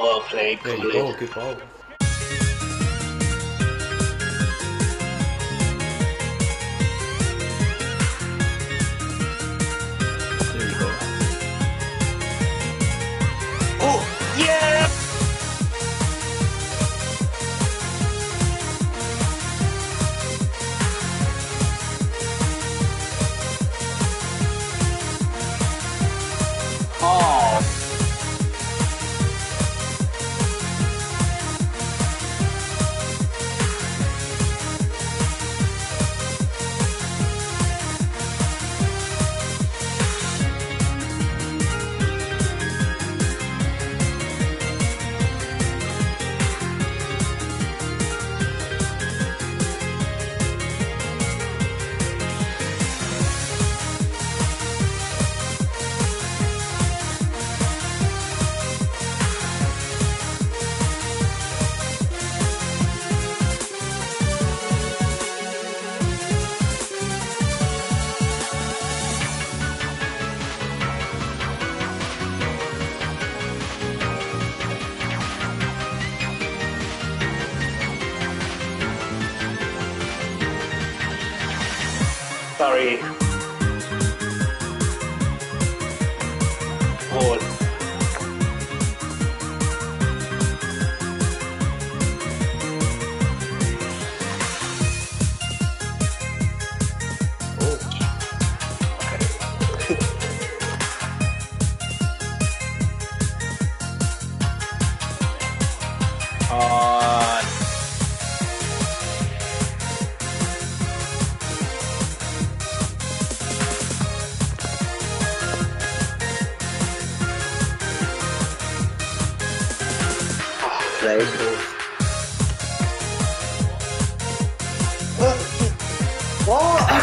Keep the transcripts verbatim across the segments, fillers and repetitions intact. Oh, well played, there you go, good ball. There you go. Oh, yeah! Sorry. Goal. Oh. Okay. uh, Very cool. What? That,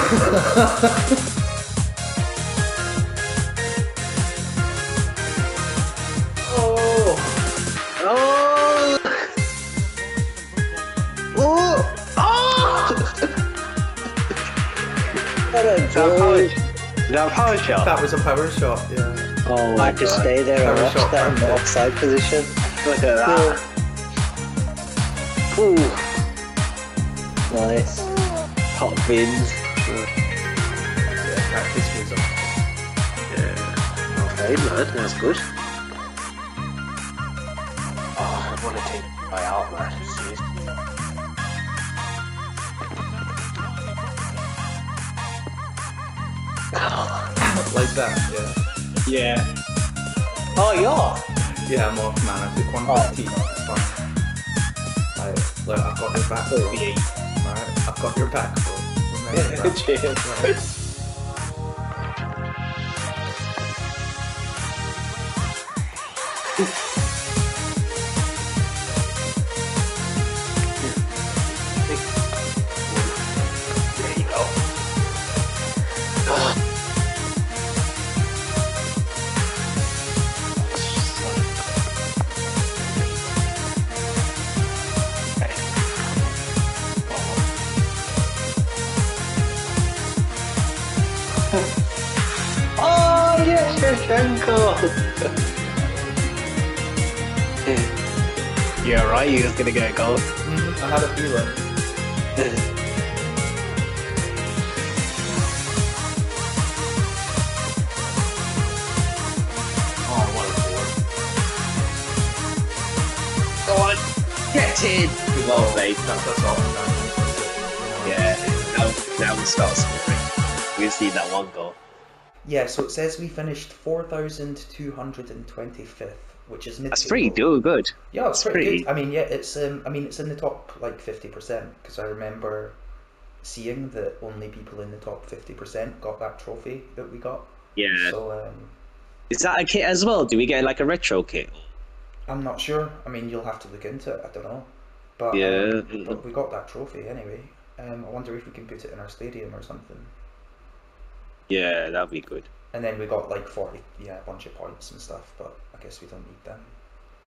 power shot. That was a power shot, yeah. Oh, I just stay there and watch that in the offside position. Look at that. Yeah. Ooh. Nice. Hot beans. Yeah, practice was on. Yeah. Well played, man. That's good. Oh, I want to take my out, man. Seriously. Like that, yeah. Yeah. Oh, you're off? Yeah, I'm off, man. I took one oh. for the team. Look, I've got your back, bro. Alright, I've got your back, bro. Yeah, back. Cheers. There you go. Oh yes, Shevchenko! You're right, you was gonna get a goal. Mm-hmm. I had a feeling. Oh, what a goal. Go on! Get in! Well played. That's us all. Yeah, now, now we start scoring. We've seen that one goal. Yeah, so it says we finished four thousand two hundred twenty-fifth, which is mid. That's pretty do good. Yeah, it's pretty, pretty good. I mean, yeah, it's um, I mean, it's in the top like fifty percent because I remember seeing that only people in the top fifty percent got that trophy that we got. Yeah. So um, is that a kit as well? Do we get like a retro kit? I'm not sure. I mean, you'll have to look into it. I don't know. But yeah, um, but we got that trophy anyway. Um, I wonder if we can put it in our stadium or something. Yeah, that'd be good. And then we got like forty, yeah, a bunch of points and stuff, but I guess we don't need them.